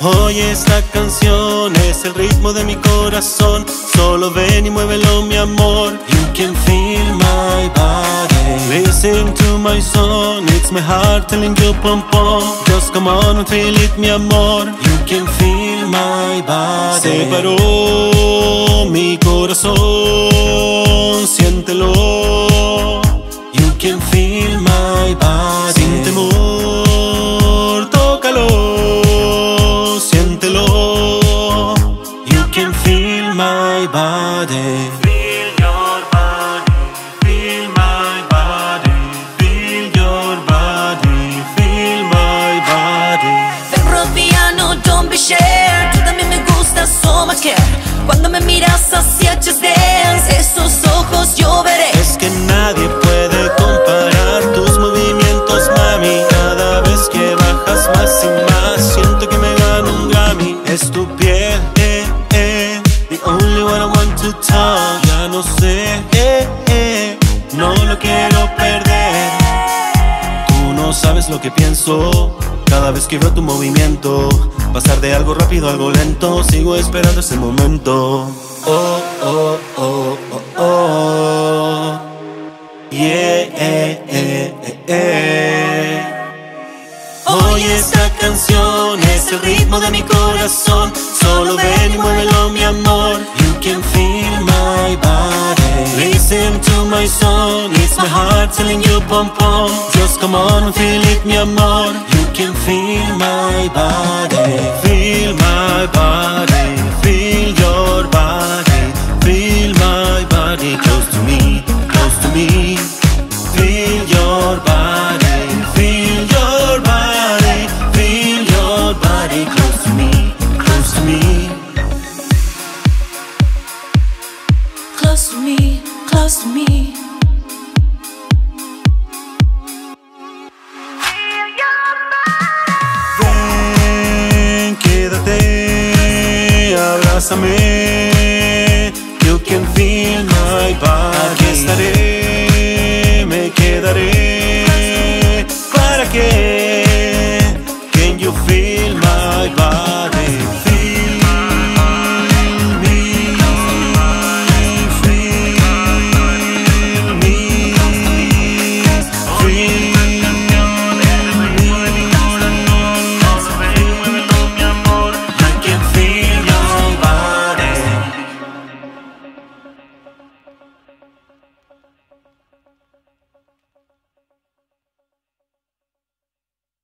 Hoy esta canción es el ritmo de mi corazón. Solo ven y muévelo, mi amor. You can feel my body. Listen to my song. It's my heart telling you pom pom. Just come on and feel it, mi amor. You can feel my body. Se paró mi corazón, siéntelo. You can feel my body. Sin temor, tócalo. Body. Feel your body, feel my body, feel your body, feel my body. Ven RodViano, don't be shy. Tú también me gustas, so much care. Cuando me miras hacia just dance, esos ojos yo veré. Es que nadie puede comparar tus movimientos, mami. Cada vez que bajas más y más, siento que me gano un Grammy. Es tu piel, only what I want to talk. Ya no sé, no lo quiero perder. Tú no sabes lo que pienso cada vez que veo tu movimiento. Pasar de algo rápido a algo lento, sigo esperando ese momento. Oh, oh, oh, oh, oh. Yeah, Hoy esta canción es el ritmo de mi corazón. Solo ven y muévelo, mi amor. You can feel my body. Listen to my song. It's my heart telling you pom pom. Just come on and feel it, mi amor. You can feel my body. Feel my body. Feel your body. Feel my body. Close to me, close to me. Feel your body. Feel your body. Feel your body. Close to me, close to me. Close to me, close to me. Feel your body. Ven, quédate, abrázame.